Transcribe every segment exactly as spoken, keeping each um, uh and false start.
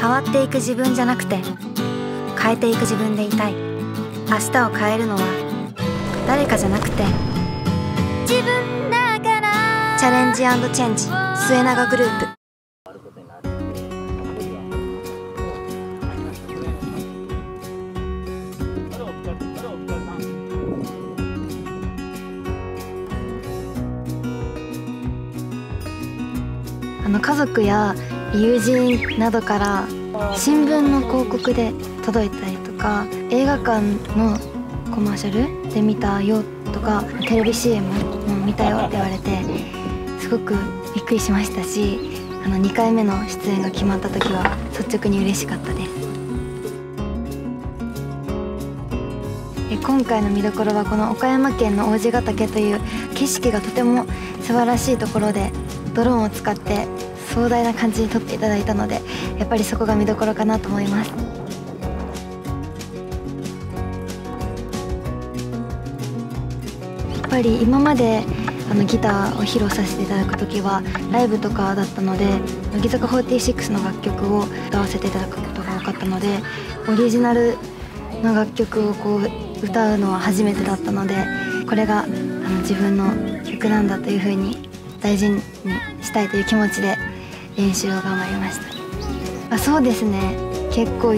変わっていく自分じゃなくて変えていく自分でいたい。明日を変えるのは誰かじゃなくて自分だから。チャレンジ&チェンジ末永グループ。あの家族や友人などから新聞の広告で届いたりとか、映画館のコマーシャルで見たよとか、テレビ シーエム も見たよって言われてすごくびっくりしましたし、あのにかいめの出演が決まった時は率直に嬉しかったです。今回の見どころはこの岡山県の王子ヶ岳という景色がとても素晴らしいところで、ドローンを使って壮大な感じに撮っていただいたので、やっぱりそこが見どころかなと思います。やっぱり今まであのギターを披露させていただく時はライブとかだったので、乃木坂フォーティーシックスの楽曲を歌わせていただくことが多かったので、オリジナルの楽曲をこう歌うのは初めてだったので、これがあの自分の曲なんだというふうに大事にしたいという気持ちで練習を頑張りました。あ、そうですね、結構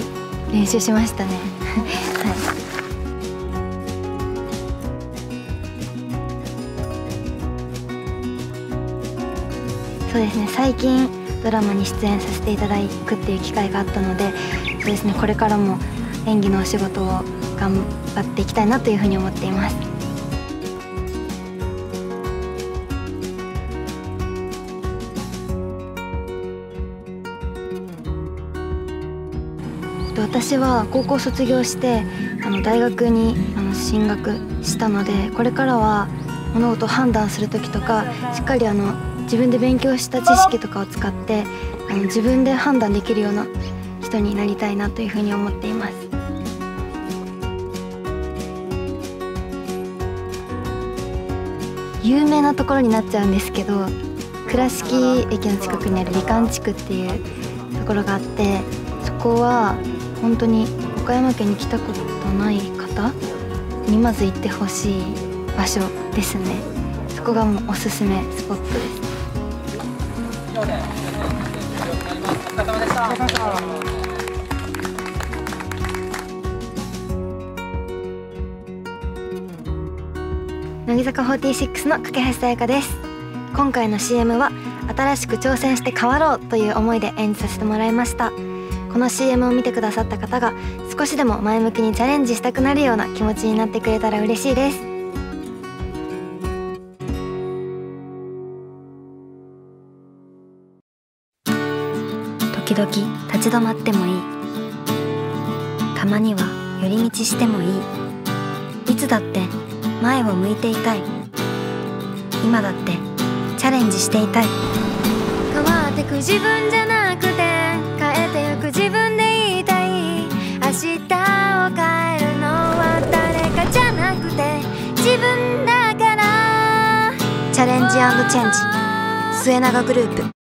練習しましたね、はい、そうですね、最近ドラマに出演させていただくっていう機会があったので、そうですね、これからも演技のお仕事を頑張っていきたいなというふうに思っています。私は高校卒業してあの大学にあの進学したので、これからは物事を判断する時とかしっかりあの自分で勉強した知識とかを使ってあの自分で判断できるような人になりたいなというふうに思っています。有名なところになっちゃうんですけど、倉敷駅の近くにある美観地区っていうところがあって、そこは本当に岡山県に来たことない方にまず行ってほしい場所ですね。そこがもうおすすめスポットです。乃木坂フォーティーシックスの架橋さやかです。今回の シーエム は新しく挑戦して変わろうという思いで演じさせてもらいました。この シーエム を見てくださった方が少しでも前向きにチャレンジしたくなるような気持ちになってくれたら嬉しいです。時々立ち止まってもいい。たまには寄り道してもいい。いつだって前を向いていたい。今だってチャレンジしていたい。変わってく自分じゃなくて変えてゆく自分で言いたい。明日を変えるのは誰かじゃなくて自分だから。チャレンジ&チェンジ末永グループ。